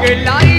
गिला।